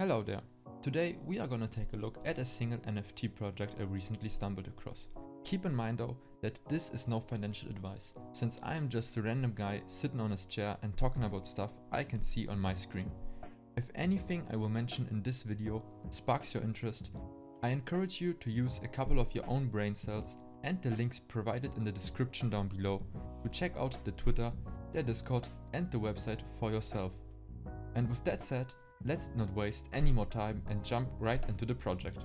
Hello there! Today we are gonna take a look at a single NFT project I recently stumbled across. Keep in mind though that this is no financial advice, since I am just a random guy sitting on his chair and talking about stuff I can see on my screen. If anything I will mention in this video sparks your interest, I encourage you to use a couple of your own brain cells and the links provided in the description down below to check out the Twitter, their Discord and the website for yourself. And with that said, let's not waste any more time and jump right into the project.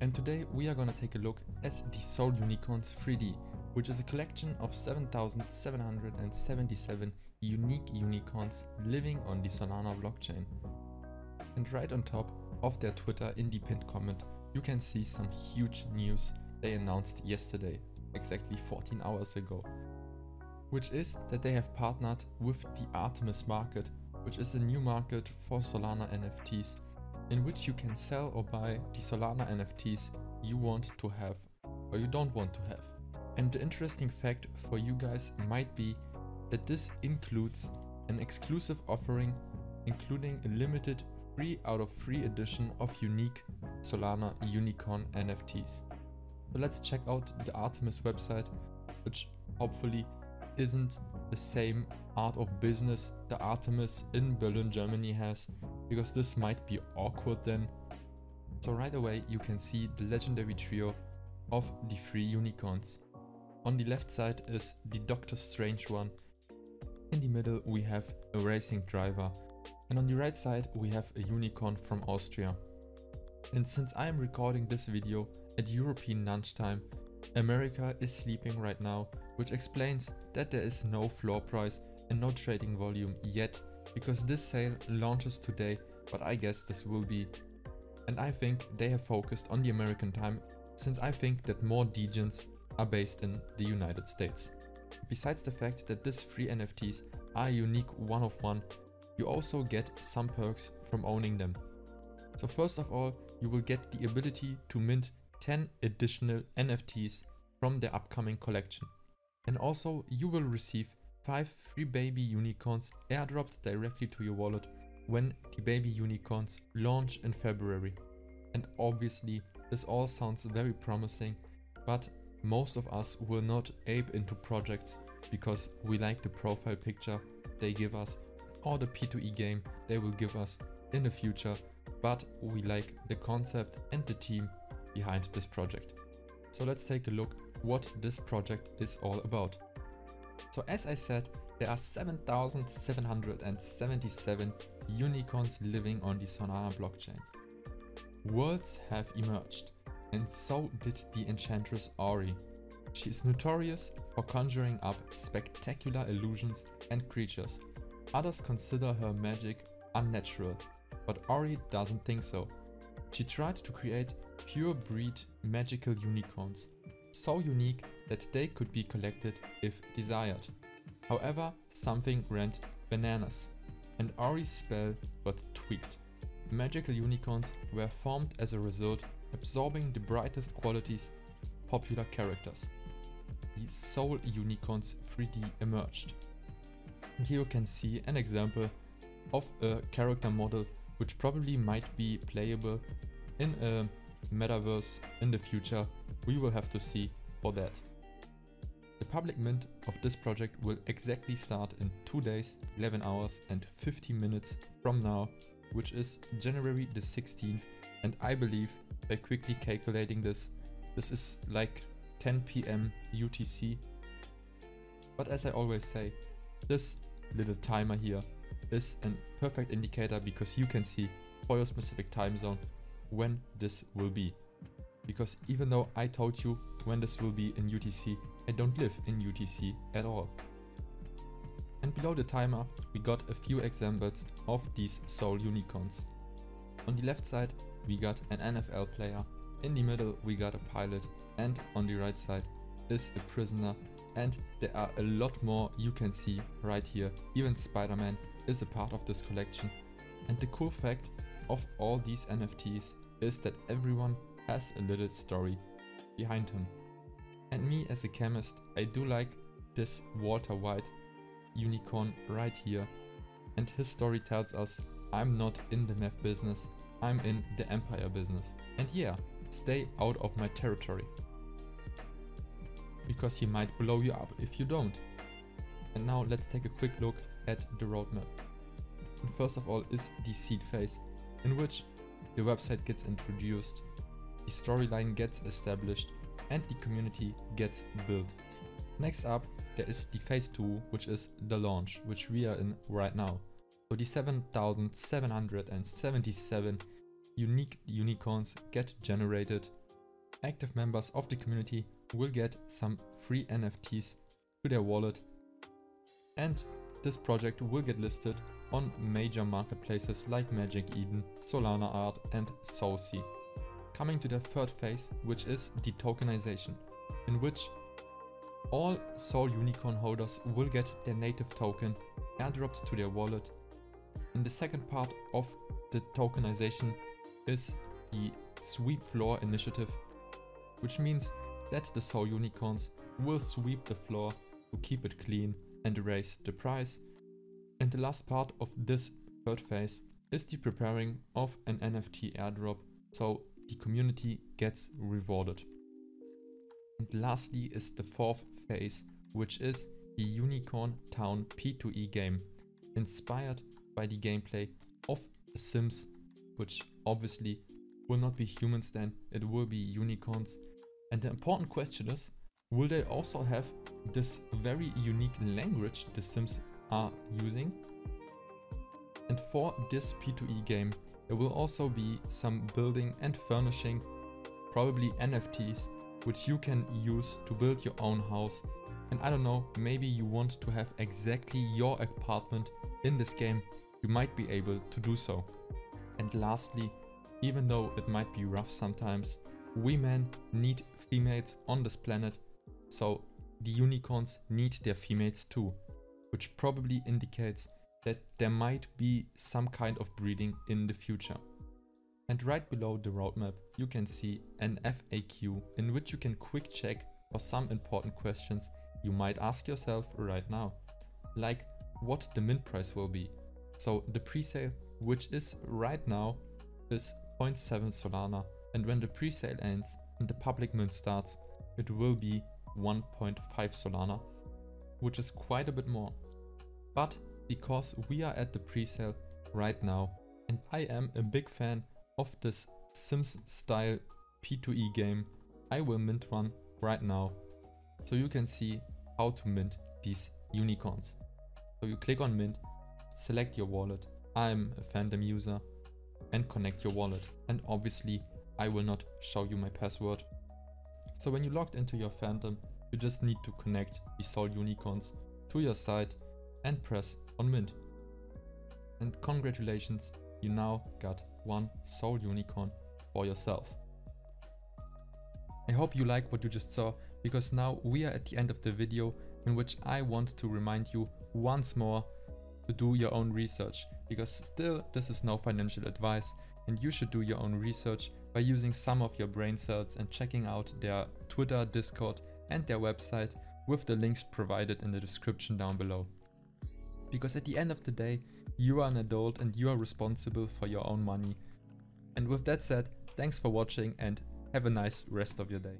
And today we are gonna take a look at the Sol Unicorns 3D, which is a collection of 7,777 unique unicorns living on the Solana blockchain. And right on top of their Twitter in the pinned comment, you can see some huge news they announced yesterday, exactly 14 hours ago, which is that they have partnered with the Artemis Market, which is a new market for Solana NFTs, in which you can sell or buy the Solana NFTs you want to have or you don't want to have. And the interesting fact for you guys might be that this includes an exclusive offering, including a limited 3 out of 3 edition of unique Solana Unicorn NFTs. So let's check out the Artemis website, which hopefully isn't the same art of business the Artemis in Berlin, Germany has, because this might be awkward then. So right away you can see the legendary trio of the 3 unicorns. On the left side is the Doctor Strange one, in the middle we have a racing driver, and on the right side we have a unicorn from Austria. And since I am recording this video at European lunchtime, America is sleeping right now, which explains that there is no floor price and no trading volume yet, because this sale launches today, but I guess this will be. And I think they have focused on the American time, since I think that more degens are based in the United States. Besides the fact that these 3 NFTs are a unique one of one, you also get some perks from owning them. So first of all, you will get the ability to mint 10 additional NFTs from their upcoming collection. And also you will receive 5 free baby unicorns airdropped directly to your wallet when the baby unicorns launch in February. And obviously this all sounds very promising, but most of us will not ape into projects because we like the profile picture they give us or the P2E game they will give us in the future, but we like the concept and the team behind this project. So let's take a look what this project is all about. So as I said, there are 7,777 unicorns living on the Solana blockchain. Worlds have emerged, and so did the enchantress Ari. She is notorious for conjuring up spectacular illusions and creatures. Others consider her magic unnatural, but Ari doesn't think so. She tried to create pure breed magical unicorns, so unique that they could be collected if desired. However, something went bananas, and Ari's spell got tweaked. Magical unicorns were formed as a result, absorbing the brightest qualities of popular characters. The Sol Unicorns 3D emerged. Here you can see an example of a character model which probably might be playable in a metaverse in the future. We will have to see for that. The public mint of this project will exactly start in 2 days, 11 hours and 50 minutes from now, which is January the 16th, and I believe, by quickly calculating this is like 10 PM UTC. But as I always say, this little timer here is a perfect indicator, because you can see for your specific time zone when this will be. Because even though I told you when this will be in UTC, I don't live in UTC at all. And below the timer we got a few examples of these Sol Unicorns. On the left side we got an NFL player, in the middle we got a pilot, and on the right side is a prisoner, and there are a lot more you can see right here. Even Spider-Man is a part of this collection. And the cool fact of all these NFTs is that everyone has a little story behind him. And me as a chemist, I do like this Walter White unicorn right here, and his story tells us I'm not in the meth business, I'm in the empire business. And yeah, stay out of my territory. Because he might blow you up if you don't. And now let's take a quick look at the roadmap. And first of all is the seed phase, in which the website gets introduced, the storyline gets established, and the community gets built. Next up, there is the phase 2, which is the launch, which we are in right now. So the 7,777 unique unicorns get generated. Active members of the community will get some free NFTs to their wallet, and this project will get listed on major marketplaces like Magic Eden, Solanart, and Soulzy. Coming to the third phase, which is the tokenization, in which all Sol Unicorn holders will get their native token airdropped to their wallet. And the second part of the tokenization is the sweep floor initiative, which means that the Sol Unicorns will sweep the floor to keep it clean and raise the price. And the last part of this third phase is the preparing of an NFT airdrop, so the community gets rewarded. And lastly is the fourth phase, which is the Unicorn Town P2E game, inspired by the gameplay of The Sims, which obviously will not be humans then, it will be unicorns. And the important question is, will they also have this very unique language The Sims are using? And for this P2E game, there will also be some building and furnishing, probably NFTs, which you can use to build your own house. And I don't know, maybe you want to have exactly your apartment in this game, you might be able to do so. And lastly, even though it might be rough sometimes, we men need females on this planet, so the unicorns need their females too, which probably indicates that there might be some kind of breeding in the future. And right below the roadmap, you can see an FAQ in which you can quick check for some important questions you might ask yourself right now. Like what the mint price will be. So the presale, which is right now, is 0.7 Solana. And when the presale ends and the public mint starts, it will be 1.5 Solana, which is quite a bit more. But because we are at the presale right now, and I am a big fan of this Sims style P2E game, I will mint one right now, so you can see how to mint these unicorns. So you click on mint, select your wallet, I'm a Phantom user, and connect your wallet. And obviously I will not show you my password. So when you logged into your Phantom, you just need to connect the Sol Unicorns to your site and press on mint. And congratulations, you now got one Sol Unicorn for yourself. I hope you like what you just saw, because now we are at the end of the video, in which I want to remind you once more to do your own research, because still this is no financial advice and you should do your own research by using some of your brain cells and checking out their Twitter, Discord, and their website with the links provided in the description down below. Because at the end of the day, you are an adult and you are responsible for your own money. And with that said, thanks for watching and have a nice rest of your day.